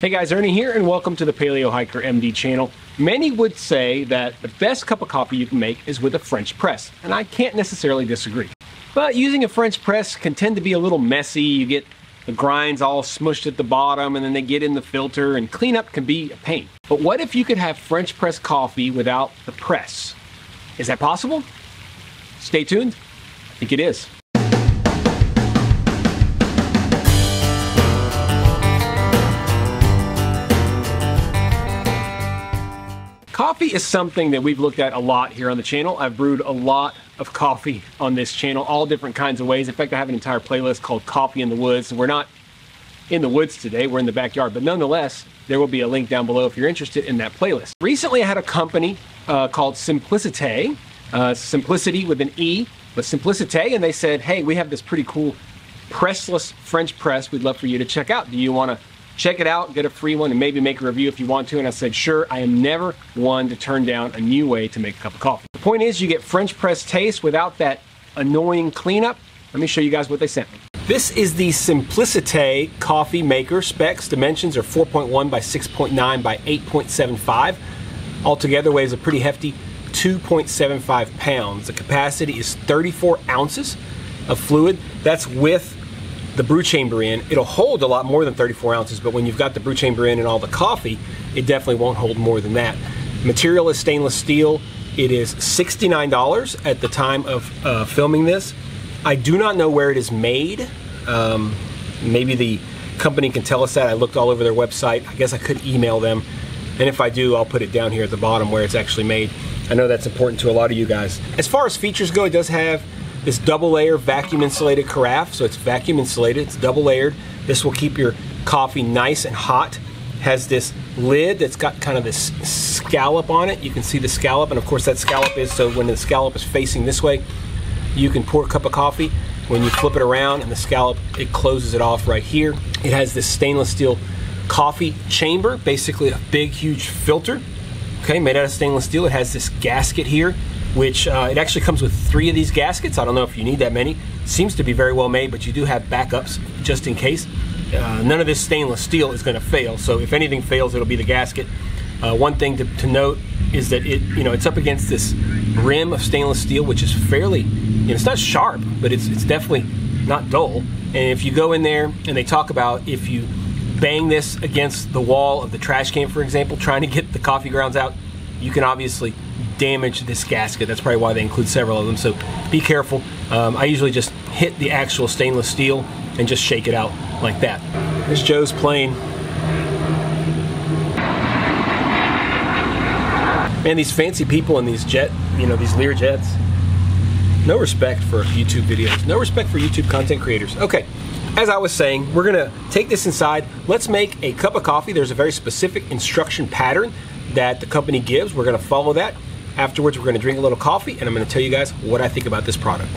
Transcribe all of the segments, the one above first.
Hey guys, Ernie here and welcome to the Paleo Hiker MD channel. Many would say that the best cup of coffee you can make is with a French press, and I can't necessarily disagree. But using a French press can tend to be a little messy. You get the grinds all smushed at the bottom and then they get in the filter, and cleanup can be a pain. But what if you could have French press coffee without the press? Is that possible? Stay tuned. I think it is. Coffee is something that we've looked at a lot here on the channel. I've brewed a lot of coffee on this channel, all different kinds of ways. In fact, I have an entire playlist called Coffee in the Woods. We're not in the woods today, we're in the backyard, but nonetheless, there will be a link down below if you're interested in that playlist. Recently, I had a company called Simplicité, Simplicity with an E, but Simplicité, and they said, hey, we have this pretty cool pressless French press we'd love for you to check out. Do you want to check it out, get a free one, and maybe make a review if you want to? And I said, sure. I am never one to turn down a new way to make a cup of coffee. The point is you get French press taste without that annoying cleanup. Let me show you guys what they sent me. This is the Simplicité coffee maker. Specs, dimensions are 4.1 by 6.9 by 8.75. Altogether weighs a pretty hefty 2.75 pounds. The capacity is 34 ounces of fluid. That's with the brew chamber in. It'll hold a lot more than 34 ounces, but when you've got the brew chamber in and all the coffee, it definitely won't hold more than that. Material is stainless steel. It is $69 at the time of filming this. I do not know where it is made. Maybe the company can tell us that. I looked all over their website. I guess I could email them, and if I do, I'll put it down here at the bottom where it's actually made. I know that's important to a lot of you guys. As far as features go, it does have this double layer vacuum insulated carafe, so it's vacuum insulated, it's double layered. This will keep your coffee nice and hot. Has this lid that's got kind of this scallop on it. You can see the scallop, and of course that scallop is, so when the scallop is facing this way, you can pour a cup of coffee. When you flip it around and the scallop, it closes it off right here. It has this stainless steel coffee chamber, basically a big, huge filter, okay, made out of stainless steel. It has this gasket here, which it actually comes with 3 of these gaskets. I don't know if you need that many. It seems to be very well made, but you do have backups just in case. None of this stainless steel is going to fail, so if anything fails, it'll be the gasket. One thing to note is that it's up against this rim of stainless steel, which is fairly, it's not sharp, but it's definitely not dull. And if you go in there, and they talk about if you bang this against the wall of the trash can, for example, trying to get the coffee grounds out, you can obviously damage this gasket. That's probably why they include several of them, so be careful. I usually just hit the actual stainless steel and just shake it out like that. There's Joe's plane. Man, these fancy people in these these Lear jets. No respect for YouTube videos. No respect for YouTube content creators. Okay, as I was saying, we're gonna take this inside. Let's make a cup of coffee. There's a very specific instruction pattern that the company gives. We're gonna follow that. Afterwards, we're gonna drink a little coffee, and I'm gonna tell you guys what I think about this product.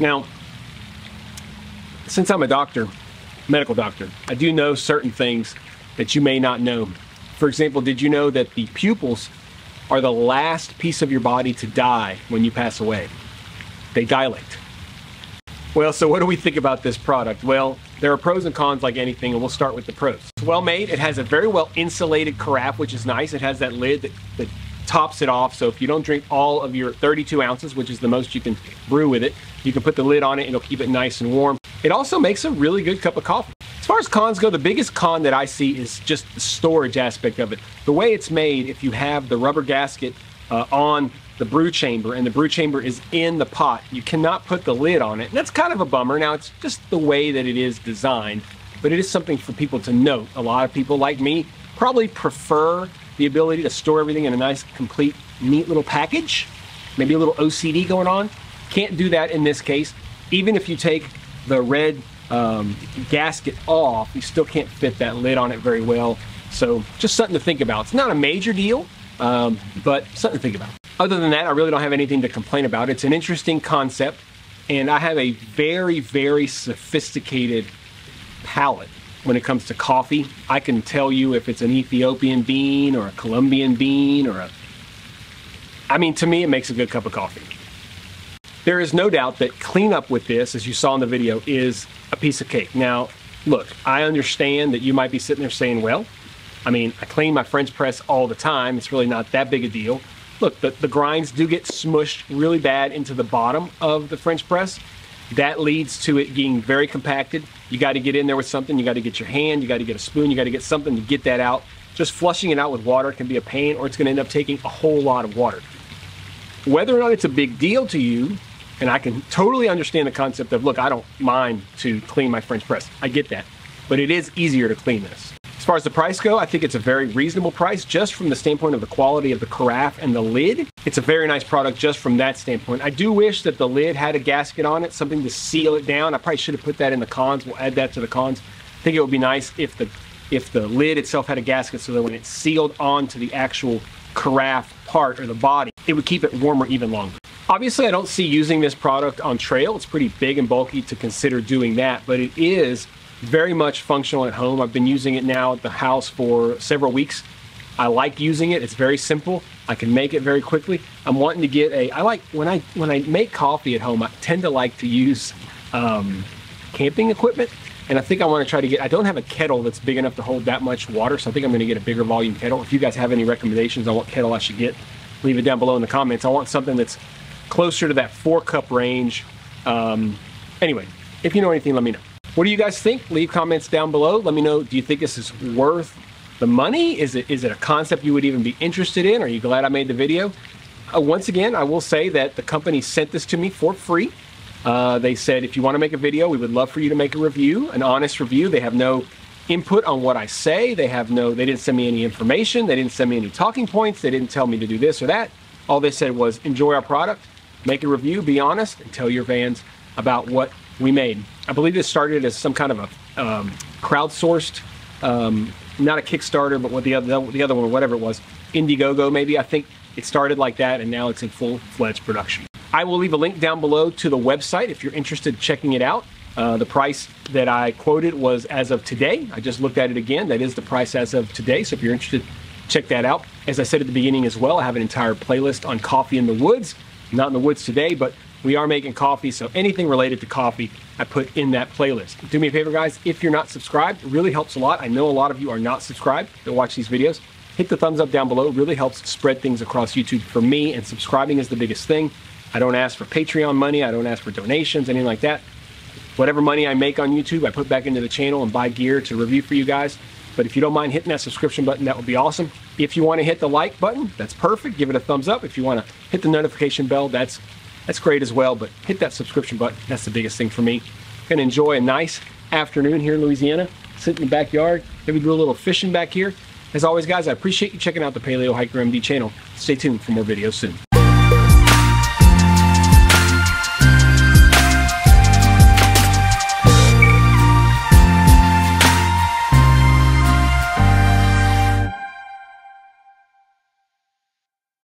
Now, since I'm a doctor, medical doctor, I do know certain things that you may not know. For example, did you know that the pupils are the last piece of your body to die when you pass away? They dilate. Well, so what do we think about this product? Well, there are pros and cons like anything, and we'll start with the pros. It's well made. It has a very well insulated carafe, which is nice. It has that lid that tops it off, so if you don't drink all of your 32 ounces, which is the most you can brew with it, you can put the lid on it and it'll keep it nice and warm. It also makes a really good cup of coffee. As far as cons go, the biggest con that I see is just the storage aspect of it. The way it's made, if you have the rubber gasket on the brew chamber and the brew chamber is in the pot, you cannot put the lid on it, and that's kind of a bummer. Now, it's just the way that it is designed, but it is something for people to note. A lot of people like me probably prefer the ability to store everything in a nice, complete, neat little package. Maybe a little OCD going on. Can't do that in this case. Even if you take the red gasket off, you still can't fit that lid on it very well. So just something to think about. It's not a major deal, but something to think about. Other than that, I really don't have anything to complain about. It's an interesting concept, and I have a very, very sophisticated palate when it comes to coffee. I can tell you if it's an Ethiopian bean or a Colombian bean or a... I mean, to me, it makes a good cup of coffee. There is no doubt that cleanup with this, as you saw in the video, is a piece of cake. Now, look, I understand that you might be sitting there saying, well, I mean, I clean my French press all the time. It's really not that big a deal. Look, the grinds do get smushed really bad into the bottom of the French press. That leads to it being very compacted. You got to get in there with something. You got to get your hand, you got to get a spoon, you got to get something to get that out. Just flushing it out with water can be a pain, or it's going to end up taking a whole lot of water. Whether or not it's a big deal to you, and I can totally understand the concept of, look, I don't mind to clean my French press. I get that, but it is easier to clean this. As far as the price go, I think it's a very reasonable price just from the standpoint of the quality of the carafe and the lid. It's a very nice product just from that standpoint. I do wish that the lid had a gasket on it, something to seal it down. I probably should have put that in the cons. We'll add that to the cons. I think it would be nice if the lid itself had a gasket so that when it's sealed onto the actual carafe part or the body, it would keep it warmer even longer. Obviously, I don't see using this product on trail. It's pretty big and bulky to consider doing that, but it is very much functional at home. I've been using it now at the house for several weeks. I like using it. It's very simple. I can make it very quickly. I'm wanting to get a... I like when I make coffee at home, I tend to like to use camping equipment, and I think I want to try to get... I don't have a kettle that's big enough to hold that much water, so I think I'm going to get a bigger volume kettle. If you guys have any recommendations on what kettle I should get, leave it down below in the comments. I want something that's closer to that 4-cup range. Anyway, if you know anything, let me know. What do you guys think? Leave comments down below. Let me know, do you think this is worth the money? Is it a concept you would even be interested in? Are you glad I made the video? Once again, I will say that the company sent this to me for free. They said, if you want to make a video, we would love for you to make a review, an honest review. They have no input on what I say. They didn't send me any information. They didn't send me any talking points. They didn't tell me to do this or that. All they said was, enjoy our product, make a review, be honest, and tell your fans about what we made. I believe this started as some kind of a crowdsourced, not a Kickstarter, but the other one, whatever it was, Indiegogo maybe. I think it started like that, and now it's in full-fledged production. I will leave a link down below to the website if you're interested in checking it out. The price that I quoted was as of today. I just looked at it again. That is the price as of today, so if you're interested, check that out. As I said at the beginning as well, I have an entire playlist on coffee in the woods. Not in the woods today, but we are making coffee, so anything related to coffee, I put in that playlist. Do me a favor, guys, if you're not subscribed, it really helps a lot. I know a lot of you are not subscribed to watch these videos. Hit the thumbs up down below. It really helps spread things across YouTube for me, and subscribing is the biggest thing. I don't ask for Patreon money. I don't ask for donations, anything like that. Whatever money I make on YouTube, I put back into the channel and buy gear to review for you guys. But if you don't mind hitting that subscription button, that would be awesome. If you want to hit the like button, that's perfect. Give it a thumbs up. If you want to hit the notification bell, that's great as well. But hit that subscription button. That's the biggest thing for me. Gonna enjoy a nice afternoon here in Louisiana. Sit in the backyard. Maybe do a little fishing back here. As always, guys, I appreciate you checking out the Paleo Hiker MD channel. Stay tuned for more videos soon.